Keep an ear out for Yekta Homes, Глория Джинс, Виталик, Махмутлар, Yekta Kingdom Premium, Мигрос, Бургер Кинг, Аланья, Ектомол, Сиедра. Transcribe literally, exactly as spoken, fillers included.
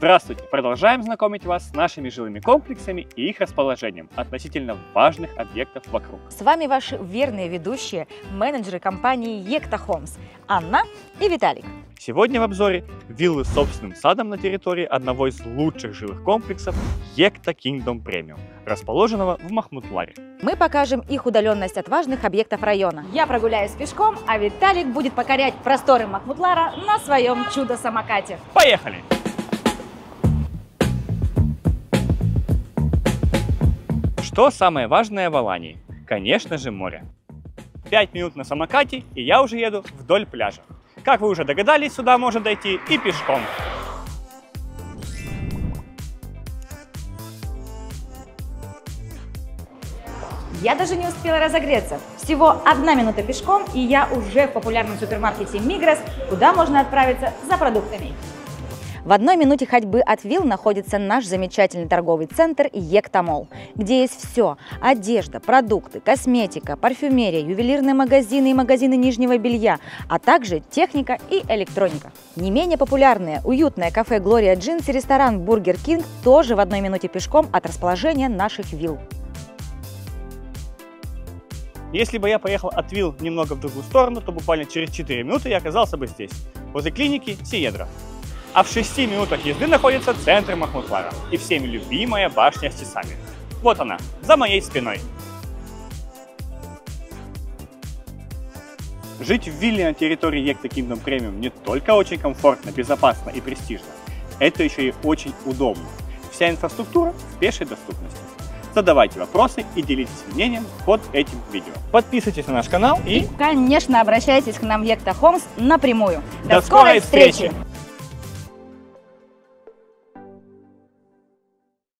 Здравствуйте! Продолжаем знакомить вас с нашими жилыми комплексами и их расположением относительно важных объектов вокруг. С вами ваши верные ведущие, менеджеры компании Yekta Homes, Анна и Виталик. Сегодня в обзоре виллы с собственным садом на территории одного из лучших жилых комплексов Yekta Kingdom Premium, расположенного в Махмутларе. Мы покажем их удаленность от важных объектов района. Я прогуляюсь пешком, а Виталик будет покорять просторы Махмутлара на своем чудо-самокате. Поехали! Что самое важное в Аланьи? Конечно же, море. пять минут на самокате, и я уже еду вдоль пляжа. Как вы уже догадались, сюда можно дойти и пешком. Я даже не успела разогреться. Всего одна минута пешком, и я уже в популярном супермаркете Мигрос, куда можно отправиться за продуктами. В одной минуте ходьбы от вилл находится наш замечательный торговый центр «Ектомол», где есть все – одежда, продукты, косметика, парфюмерия, ювелирные магазины и магазины нижнего белья, а также техника и электроника. Не менее популярное уютное кафе «Глория Джинс» и ресторан «Бургер Кинг» тоже в одной минуте пешком от расположения наших вилл. Если бы я поехал от вилл немного в другую сторону, то буквально через четыре минуты я оказался бы здесь, возле клиники Сиедра. А в шести минутах езды находится центр Махмутлара и всеми любимая башня с часами. Вот она, за моей спиной. Жить в вилле на территории Yekta Kingdom Premium не только очень комфортно, безопасно и престижно, это еще и очень удобно. Вся инфраструктура в пешей доступности. Задавайте вопросы и делитесь мнением под этим видео. Подписывайтесь на наш канал и... и конечно, обращайтесь к нам в Yekta Homes напрямую. До, До скорой встречи! встречи!